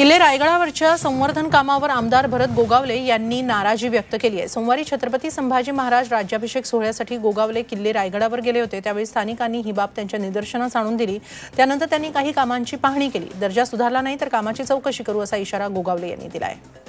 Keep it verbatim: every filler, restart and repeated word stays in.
किल्ले रायगडावरच्या संवर्धन कामावर आमदार भरत गोगावले यांनी नाराजी व्यक्त केली आहे। सोमवारी छत्रपती संभाजी महाराज राज्याभिषेक सोहळ्यासाठी गोगावले किल्ले रायगडावर गेले होते। त्यावेळी स्थानिकांनी ही बाब त्यांच्या निदर्शनास आणून दिली। त्यानंतर त्यांनी काही कामांची पाहणी केली। दर्जा सुधारला नाही तर कामाची चौकशी करू असा इशारा गोगावले यांनी दिला आहे।